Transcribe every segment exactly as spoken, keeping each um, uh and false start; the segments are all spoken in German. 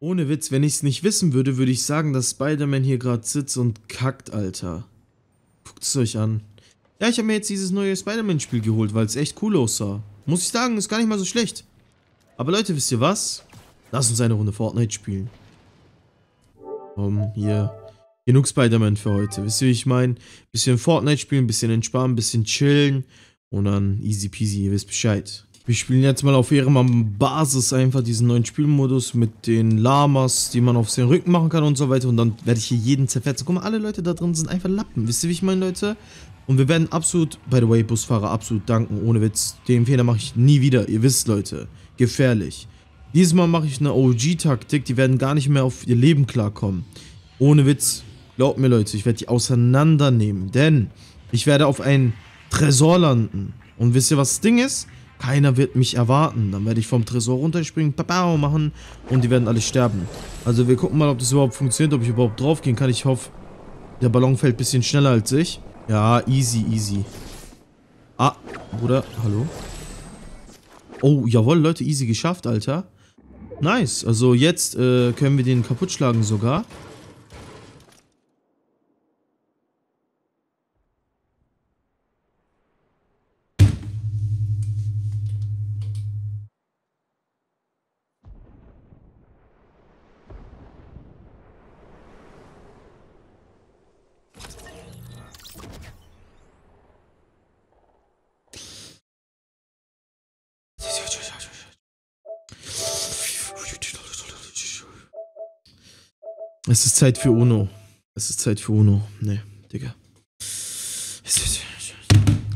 Ohne Witz, wenn ich es nicht wissen würde, würde ich sagen, dass Spider-Man hier gerade sitzt und kackt, Alter. Guckt es euch an. Ja, ich habe mir jetzt dieses neue Spider-Man-Spiel geholt, weil es echt cool aussah. Muss ich sagen, ist gar nicht mal so schlecht. Aber Leute, wisst ihr was? Lass uns eine Runde Fortnite spielen. Um, hier. Genug Spider-Man für heute. Wisst ihr, wie ich meine? Bisschen Fortnite spielen, bisschen entspannen, bisschen chillen. Und dann easy peasy, ihr wisst Bescheid. Wir spielen jetzt mal auf ihrem Basis einfach diesen neuen Spielmodus mit den Lamas, die man auf den Rücken machen kann und so weiter. Und dann werde ich hier jeden zerfetzen. Guck mal, alle Leute da drin sind einfach Lappen. Wisst ihr, wie ich meine, Leute? Und wir werden absolut, by the way, Busfahrer absolut danken. Ohne Witz, den Fehler mache ich nie wieder. Ihr wisst, Leute, gefährlich. Diesmal mache ich eine O G-Taktik. Die werden gar nicht mehr auf ihr Leben klarkommen. Ohne Witz, glaubt mir, Leute, ich werde die auseinandernehmen. Denn ich werde auf einen Tresor landen. Und wisst ihr, was das Ding ist? Keiner wird mich erwarten. Dann werde ich vom Tresor runterspringen, Papau machen und die werden alle sterben. Also wir gucken mal, ob das überhaupt funktioniert, ob ich überhaupt draufgehen kann. Ich hoffe, der Ballon fällt ein bisschen schneller als ich. Ja, easy, easy. Ah, Bruder, hallo. Oh, jawohl, Leute, easy geschafft, Alter. Nice, also jetzt äh, können wir den kaputt schlagen sogar. Es ist Zeit für UNO. Es ist Zeit für UNO. Nee, Digga. Es ist,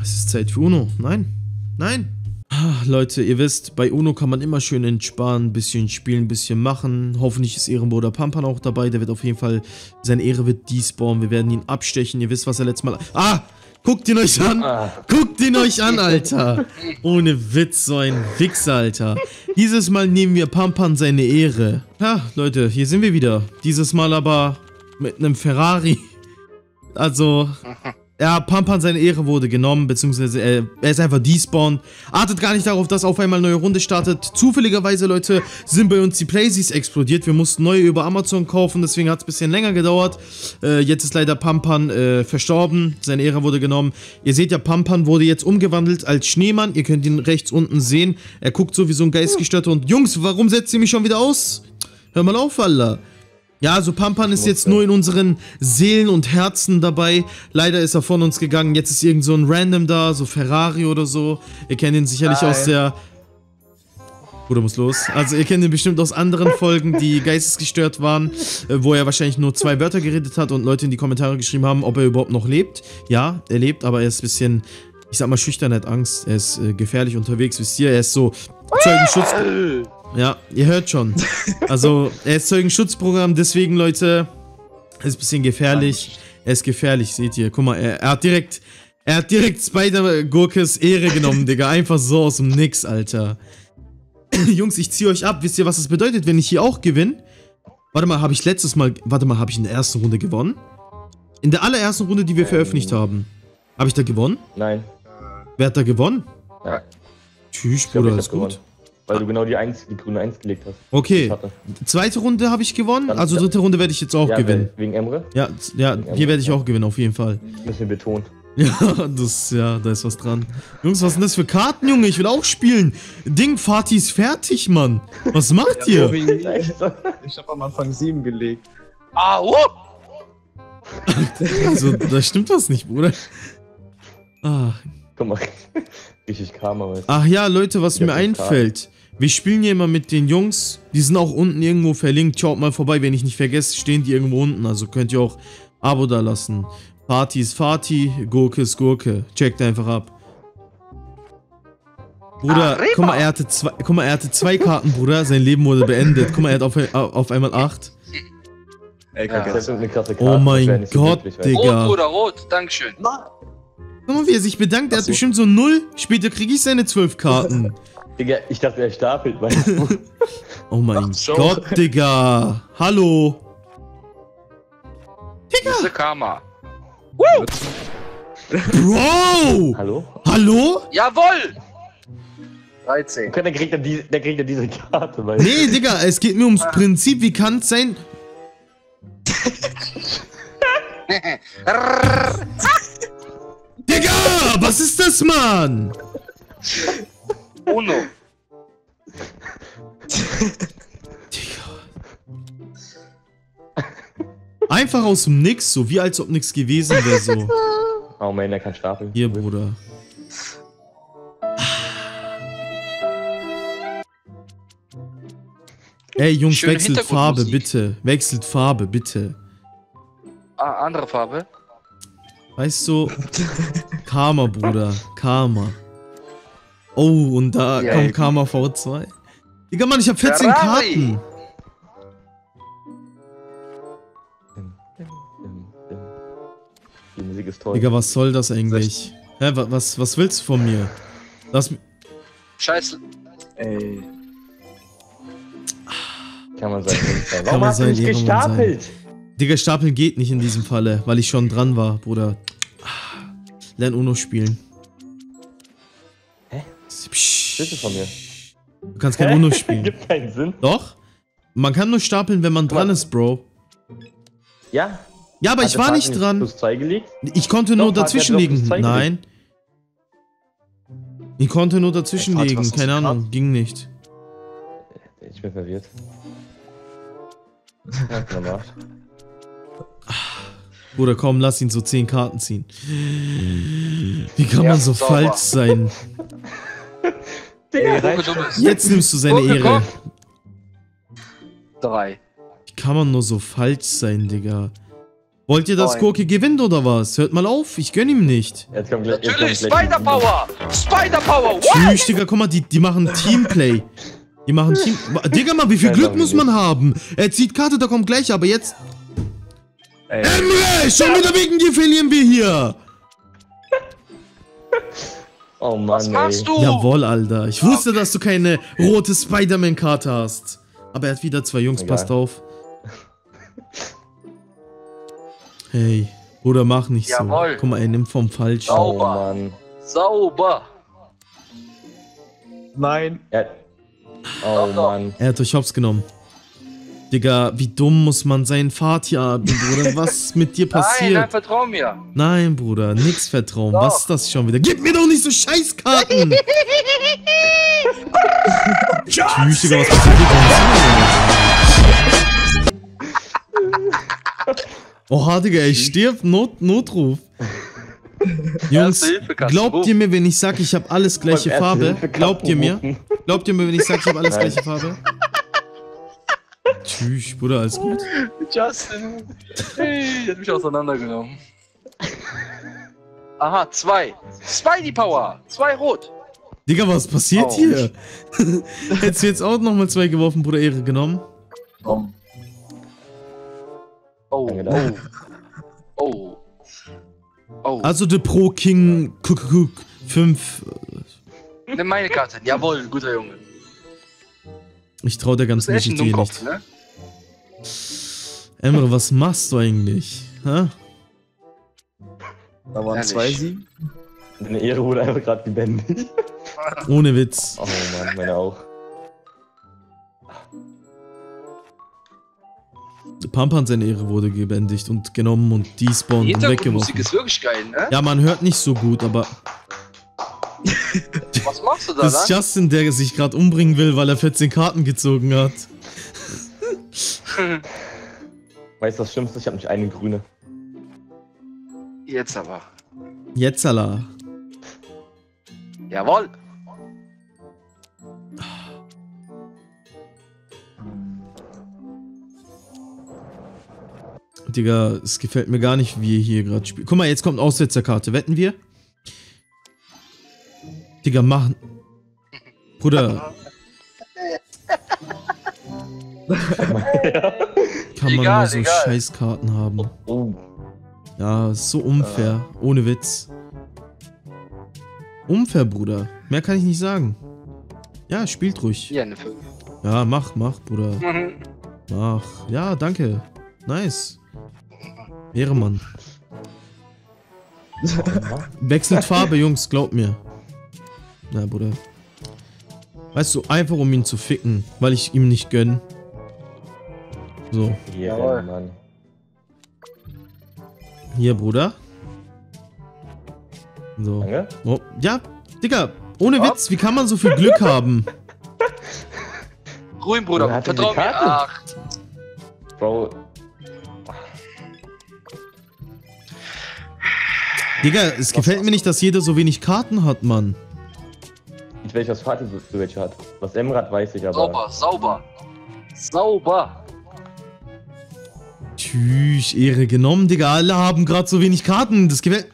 es ist Zeit für UNO. Nein. Nein. Ach, Leute, ihr wisst, bei UNO kann man immer schön entspannen, ein bisschen spielen, ein bisschen machen. Hoffentlich ist Ehrenbruder PanPan auch dabei. Der wird auf jeden Fall, seine Ehre wird despawnen. Wir werden ihn abstechen. Ihr wisst, was er letztes Mal... Ah! Guckt ihn euch an! Guckt ihn euch an, Alter! Ohne Witz, so ein Wichser, Alter. Dieses Mal nehmen wir PanPan seine Ehre. Ha, Leute, hier sind wir wieder. Dieses Mal aber mit einem Ferrari. Also, ja, PanPan seine Ehre wurde genommen, beziehungsweise äh, er ist einfach despawned. Achtet gar nicht darauf, dass auf einmal eine neue Runde startet. Zufälligerweise, Leute, sind bei uns die Playsys explodiert. Wir mussten neue über Amazon kaufen, deswegen hat es ein bisschen länger gedauert. Äh, jetzt ist leider PanPan äh, verstorben, seine Ehre wurde genommen. Ihr seht ja, PanPan wurde jetzt umgewandelt als Schneemann. Ihr könnt ihn rechts unten sehen. Er guckt so wie so ein Geistgestörter und... Jungs, warum setzt ihr mich schon wieder aus? Hör mal auf, Alter. Ja, also PanPan ist jetzt nur in unseren Seelen und Herzen dabei. Leider ist er von uns gegangen. Jetzt ist irgend so ein Random da, so Ferrari oder so. Ihr kennt ihn sicherlich Hi. aus der... Bruder muss los. Also ihr kennt ihn bestimmt aus anderen Folgen, die geistesgestört waren, wo er wahrscheinlich nur zwei Wörter geredet hat und Leute in die Kommentare geschrieben haben, ob er überhaupt noch lebt. Ja, er lebt, aber er ist ein bisschen, ich sag mal, schüchtern, hat Angst. Er ist äh, gefährlich unterwegs, wisst ihr. Er ist so Zeugenschutz... Ja, ihr hört schon. Also, er ist Zeugenschutzprogramm, deswegen, Leute, ist ein bisschen gefährlich. Er ist gefährlich, seht ihr. Guck mal, er, er hat direkt, er hat direkt Spider-Gurkes Ehre genommen, Digga. Einfach so aus dem Nix, Alter. Jungs, ich zieh euch ab. Wisst ihr, was das bedeutet, wenn ich hier auch gewinne? Warte mal, habe ich letztes Mal, warte mal, habe ich in der ersten Runde gewonnen? In der allerersten Runde, die wir ähm, veröffentlicht haben. Habe ich da gewonnen? Nein. Wer hat da gewonnen? Ja. Tschüss, Bruder, glaub, alles gut. Gewonnen. Weil du genau die, eins, die grüne eins gelegt hast. Okay, zweite Runde habe ich gewonnen, dann, also dritte Runde werde ich jetzt auch ja, gewinnen. Wegen Emre? Ja, ja wegen Emre. Hier werde ich auch gewinnen, auf jeden Fall. Ein bisschen betont. Ja, das, ja, da ist was dran. Jungs, was sind das für Karten, Junge? Ich will auch spielen. Ding, Fatih ist fertig, Mann. Was macht ja, ihr? Ich habe am Anfang sieben gelegt. Ah, oh! Also, da stimmt was nicht, Bruder. Ah. Guck mal. Richtig Karma, weißt du. Ach ja, Leute, was ich mir einfällt. Wir spielen hier immer mit den Jungs. Die sind auch unten irgendwo verlinkt. Schaut mal vorbei, wenn ich nicht vergesse, stehen die irgendwo unten. Also könnt ihr auch Abo da lassen. Fatih ist Fatih, Gurke ist Gurke. Checkt einfach ab. Bruder, Arriba. guck mal, er hatte zwei, guck mal, er hatte zwei Karten, Bruder. Sein Leben wurde beendet. Guck mal, er hat auf, auf einmal acht. Ey, ja, das ist eine krasse Karte. Oh mein Gott, so Digga. Rot, Bruder, rot. Dankeschön. Na. Guck mal, wie er sich bedankt, er hat so. bestimmt so null. Später kriege ich seine zwölf Karten. Digga, ich dachte, er stapelt, weißt du? Oh mein Ach, Gott, Digga. Hallo. Digga. Das ist Karma. Woo. Bro. Hallo? Hallo? Jawohl. dreizehn. Okay, dann kriegt er, die, dann kriegt er diese Karte. Weil nee, Digga, es geht mir ums Prinzip. Wie kann's sein? Digga, was ist das, Mann? Uno. Einfach aus dem Nix, so wie als ob nichts gewesen wäre, so. Oh man, der kann stapeln. Hier, Bruder. Ey, Jungs, schöne wechselt Farbe, bitte. Wechselt Farbe, bitte. Ah, andere Farbe? Weißt du, Karma, Bruder. Karma. Oh, und da ja, kommt Karma V zwei. Digga, Mann, ich hab vierzehn Ferrari. Karten. Die Musik ist toll. Digga, was soll das eigentlich? Hä, was, was willst du von mir? Lass mich... Scheiße. Ey. Kann man sein, warum man hast sein, du nicht gestapelt? Sein. Digga, stapeln geht nicht in diesem Falle, weil ich schon dran war, Bruder. Lern Uno spielen. Hä? Bitte von mir. Du kannst kein Uno spielen. Gibt keinen Sinn. Doch. Man kann nur stapeln, wenn man dran ist, Bro. Ja. Ja, aber ich war nicht dran. Ich konnte nur dazwischen liegen. Nein. Ich konnte nur dazwischen liegen. Keine Ahnung, ging nicht. Ich bin verwirrt. Bruder, komm, lass ihn so zehn Karten ziehen. Wie kann ja, man so sauber. Falsch sein? Digga, ey, jetzt nimmst du seine Gurke, Ehre. Drei. Wie kann man nur so falsch sein, Digga? Wollt ihr, dass Gurke gewinnt oder was? Hört mal auf, ich gönn ihm nicht. Jetzt kommt gleich, jetzt natürlich, Spider-Power! Spider-Power! Tschüss, Digga, guck mal, die, die machen Teamplay. Die machen Team... Digga, mal, wie viel Glück muss man haben? Er zieht Karte, da kommt gleich, aber jetzt... Ey. Emre, schon wieder wegen dir verlieren wir hier! Oh Mann, was machst du? Jawohl, Alter. Ich wusste, okay, dass du keine rote Spider-Man-Karte hast. Aber er hat wieder zwei Jungs, egal, passt auf. Hey, Bruder, mach nicht jawohl, so. Guck mal, er nimmt vom Falschen. Sauber. Oh, Mann. Sauber. Nein. Ja. Oh Mann. Er hat euch hops genommen. Digga, wie dumm muss man sein, Fatih haben, Bruder? Was ist mit dir passiert? Nein, nein, vertrau mir. Nein, Bruder, nix vertrauen. Doch. Was ist das schon wieder? Gib mir doch nicht so Scheißkarten! Tschüss, Digga, was passiert? Oha, Digga, ich stirb. Not, Notruf. Jungs, glaubt ihr mir, wenn ich sag, ich habe alles gleiche Farbe? Glaubt ihr mir? Glaubt ihr mir, wenn ich sag, ich habe alles gleiche Farbe? Tschüss, Bruder, alles gut? Justin, hey, der hat mich auseinandergenommen. Aha, zwei. Zwei die Power. Zwei rot. Digga, was passiert oh, hier? Hättest du jetzt auch nochmal zwei geworfen, Bruder, Ehre genommen? Oh. Oh. Oh. Oh. Also der Pro King Kuckuck fünf. Nimm meine Karte. Jawohl, guter Junge. Ich trau der ganzen Geschichte hier nicht. Ne? Emre, was machst du eigentlich? Ha? Da waren zwei Siegen. Deine Ehre wurde einfach gerade gebändigt. Ohne Witz. Oh Mann, meine auch. Pampan, seine Ehre wurde gebändigt und genommen und despawned und weggeworfen. Die Musik ist wirklich geil, ne? Ja, man hört nicht so gut, aber... Was machst du da, das ist dann? Justin, der sich gerade umbringen will, weil er vierzehn Karten gezogen hat. Weißt du, das Schlimmste? Ich hab nicht eine grüne. Jetzt aber. Jetzt Allah. Jawohl. Digga, es gefällt mir gar nicht, wie ihr hier gerade spielt. Guck mal, jetzt kommt Aussetzerkarte. Wetten wir? Digga, machen. Bruder. Kann man nur so Scheißkarten haben. Ja, ist so unfair. Ohne Witz. Unfair, Bruder. Mehr kann ich nicht sagen. Ja, spielt ruhig. Ja, eine fünf. Ja, mach, mach, Bruder. Mach. Ja, danke. Nice. Wäre man. Wechselt Farbe, Jungs, glaubt mir. Na, Bruder. Weißt du, einfach um ihn zu ficken, weil ich ihm nicht gönne. So. Hier, Mann. Hier, Bruder. So. Danke. Oh. Ja, Digga, ohne Hopp. Witz, wie kann man so viel Glück haben? Ruhig, Bruder, vertrau mir. Ach. Bro. Digga, es was gefällt was? Mir nicht, dass jeder so wenig Karten hat, Mann. Ich weiß, was Fatih so welche hat. Was Emre hat, weiß ich aber. Sauber, sauber. Sauber. Tschüss, Ehre genommen, Digga. Alle haben gerade so wenig Karten. Das gefällt...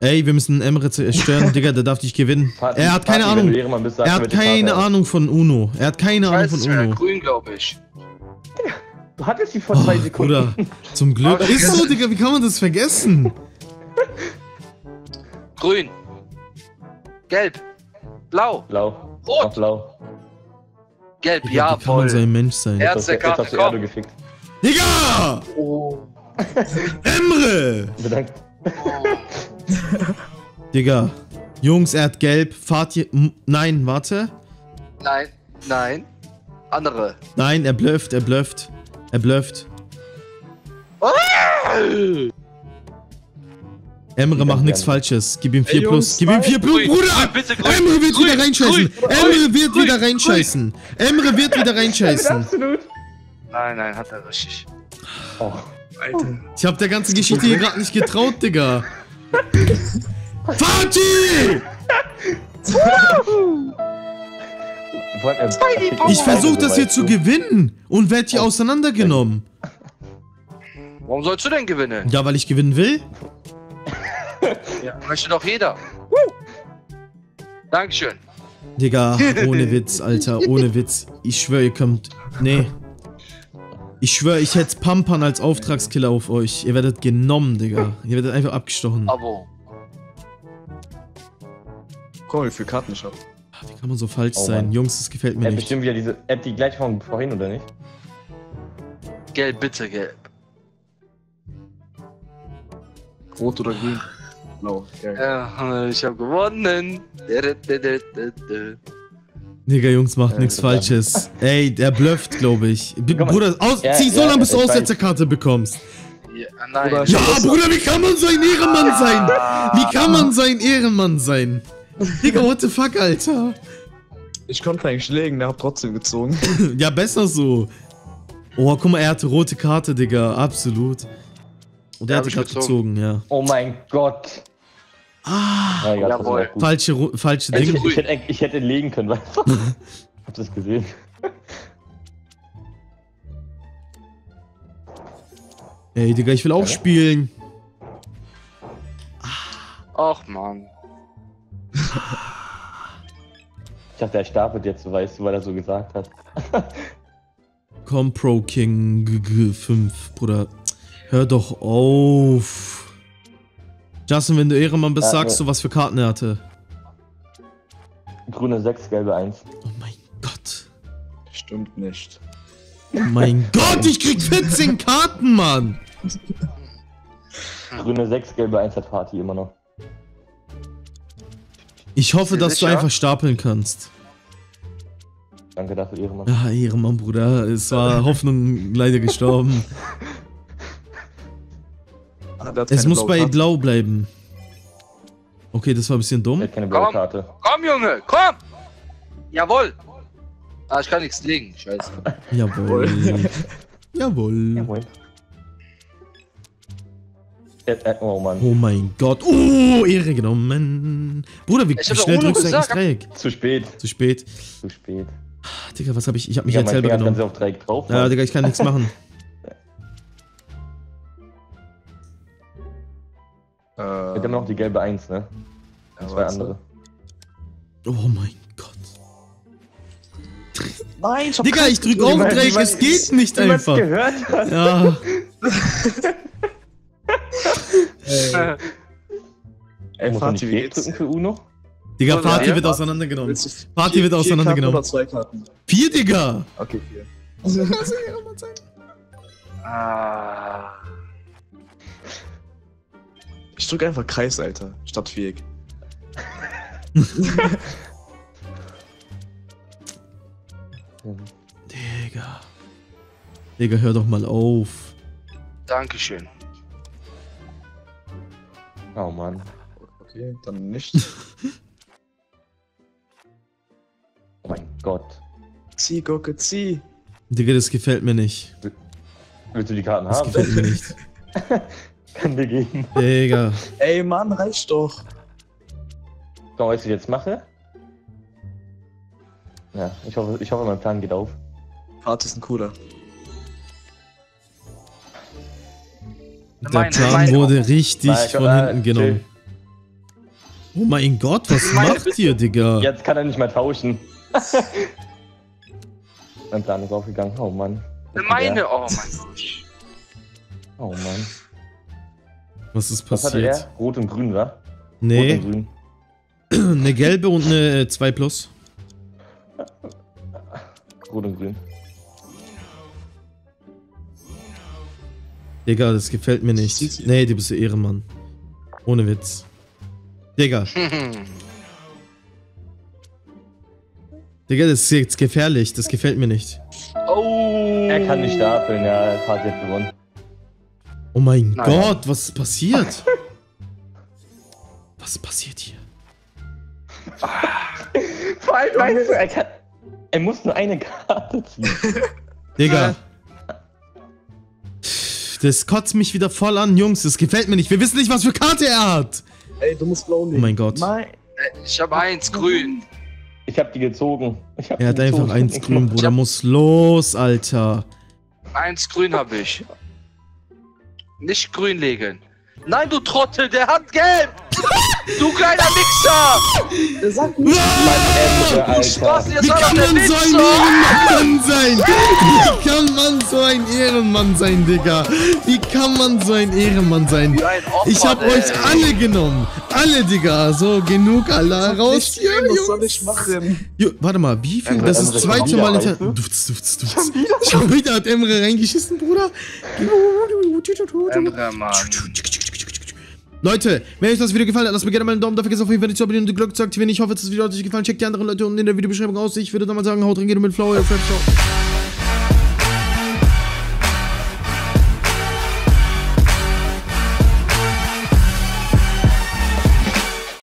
Ey, wir müssen Emre zerstören, Digga, der darf nicht gewinnen. Fatih, er hat keine Fatih, Ahnung. Ehrenmann bist, er hat keine Ahnung von Uno. Er hat keine Ahnung von Uno. Er ist grün, glaube ich. Digga, du hattest die vor oh, zwei Sekunden. Bruder, zum Glück. Ist so, Digga, wie kann man das vergessen? Grün. Gelb. Blau. Blau. Rot. Blau. Gelb, Digga, ja, voll. Kann sein Mensch sein. Er hat der Karte, jetzt komm. Gefickt. Digga! Oh. Emre! Bedankt. Oh. Digga. Jungs, er hat gelb. Fatih. Nein, warte. Nein, nein. Andere. Nein, er blufft, er blufft. Er blufft. Oh. Emre, mach nichts Falsches. Gib ihm vier plus. Gib ihm vier plus, Bruder! Emre wird wieder reinscheißen! Emre wird wieder reinscheißen! Emre wird wieder reinscheißen! Nein, nein, hat er richtig. Oh, Alter. Ich hab der ganzen Geschichte hier gerade nicht getraut, Digga. Fatih! Ich versuch das hier zu gewinnen und werd hier auseinandergenommen. Warum sollst du denn gewinnen? Ja, weil ich gewinnen will. Ja, möchte doch jeder. Dankeschön. Digga, ohne Witz, Alter, ohne Witz. Ich schwöre, ihr kommt. Nee. Ich schwöre, ich hätte PanPan als Auftragskiller auf euch. Ihr werdet genommen, Digga. Ihr werdet einfach abgestochen. Abo. Guck mal, wie viel Karten ich hab. Wie kann man so falsch oh, sein? Mann. Jungs, das gefällt mir App nicht. Bestimmt wieder diese App, die gleich von vorhin, oder nicht? Gelb, bitte, gelb. Rot oder grün? No, okay. Ja, ich hab gewonnen. Digga, Jungs, macht äh, nichts Falsches. Ey, der blufft, glaube ich. B mal, Bruder, aus, ja, zieh ja, so lange, bis du Aussetzerkarte bekommst. Ja, nein. Bruder, ja, Bruder, wie kann man so ein Ehrenmann sein? Wie kann man so ein Ehrenmann sein? Digga, what the fuck, Alter? Ich konnte eigentlich legen, der hat trotzdem gezogen. Ja, besser so. Oh, guck mal, er hatte rote Karte, Digga, absolut. Und der hat mich gezogen, ja. Oh mein Gott. Ah, ja, jawohl. Falsche, falsche Dinge. Ich, ich, hätte, ich hätte legen können, weißt du? Hab das gesehen. Ey, Digga, ich will auch spielen. Ach, Mann. Ich dachte, er stapelt jetzt, so weißt du, weil er so gesagt hat. Komm, Pro King G G fünf, Bruder. Hör doch auf. Justin, wenn du Ehrenmann bist, sagst du, was für Karten er hatte. Grüne sechs, gelbe eins. Oh mein Gott. Stimmt nicht. Oh mein Gott, ich krieg vierzehn Karten, Mann! Grüne sechs, gelbe eins hat Fatih immer noch. Ich hoffe, dass du einfach stapeln kannst. Danke dafür, Ehrenmann. Ja, Ehrenmann, Bruder. Es war Hoffnung leider gestorben. Es muss bei Blau bleiben. Okay, das war ein bisschen dumm. Keine blaue Karte. Komm, Junge, komm! Jawohl! Ah, ich kann nichts legen, scheiße. Jawohl. Jawohl. Jawohl. Oh, Mann. Oh mein Gott. Oh, Ehre genommen. Bruder, wie schnell drückst du eigentlich Dreieck? Zu spät. Zu spät. Zu spät. Digga, was hab ich? Ich hab mich jetzt selber genommen. Ja, Digga, ich kann nichts machen. Wir haben noch die gelbe eins, ne? Ja, zwei andere. Oh mein Gott. Nein, ich Digga, ich drück auf den Dreieck, es geht nicht einfach. Gehört hast. Ja. Ey, Ey Fatih, wie geht's? Für Uno? Digga, oh, Fatih wird auseinandergenommen. Fatih wird auseinandergenommen. Vier, vier, Digga! Okay, vier. Also, lass mich nochmal zeigen. Ah. Ich drück einfach Kreis, Alter, statt Viereck. Digga. Digga, hör doch mal auf. Dankeschön. Oh Mann. Okay, dann nicht. Oh mein Gott. Zieh, Gurke, zieh. Digga, das gefällt mir nicht. Willst du die Karten das haben? Das gefällt mir nicht. Kann dir gehen. Digga. Ey Mann, reicht doch. So, weißt du, was ich jetzt mache? Ja, ich hoffe, ich hoffe, mein Plan geht auf. Hart ist ein cooler. Der meine, Plan meine wurde richtig meine, von äh, hinten genommen. Chill. Oh mein Gott, was meine macht ihr, Digga? Jetzt kann er nicht mehr tauschen. Mein Plan ist aufgegangen, oh Mann. Meine, oh mein Gott. Oh Mann. Was ist passiert? Was hatte er? Rot und grün, wa? Nee. Rot und grün. Eine gelbe und eine zwei plus. Rot und grün. Digga, das gefällt mir nicht. Nee, du bist ein Ehrenmann. Ohne Witz. Digga. Digga, das ist jetzt gefährlich. Das gefällt mir nicht. Oh. Er kann nicht stapeln, ja. Fatih hat gewonnen. Oh mein Nein. Gott, was ist passiert? Was passiert hier? Vor allem, weißt du, er kann... Er muss nur eine Karte ziehen. Digga. Das kotzt mich wieder voll an, Jungs. Das gefällt mir nicht. Wir wissen nicht, was für Karte er hat. Ey, du musst blau nehmen. Oh mein Gott. Nein. Ich hab eins grün. Ich hab die gezogen. Ich hab er hat gezogen. Einfach eins grün, Bruder. Hab... Muss los, Alter. Eins grün hab ich. Nicht grün legen. Nein, du Trottel, der hat gelb. Du kleiner Mixer! Der sagt nicht, Mann, Emre, Spaß, wie kann man so ein Ehrenmann sein? Wie kann man so ein Ehrenmann sein, Digga? Wie kann man so ein Ehrenmann sein? Ich hab euch alle genommen. Alle, Digga. So, genug, alle raus hier, Jungs. Was soll ich machen? Warte mal, wie viel? Das ist das zweite Mal in der... Dufts, dufts, dufts. Schon wieder hat Emre reingeschissen, Bruder. Emre, Mann. Leute, wenn euch das Video gefallen hat, lasst mir gerne mal einen Daumen da, vergesst auf jeden Fall nicht zu abonnieren und die Glocke zu aktivieren. Ich hoffe, das Video hat euch gefallen. Checkt die anderen Leute unten in der Videobeschreibung aus. Ich würde dann mal sagen, haut rein, geht mit Flow, ihr Flash.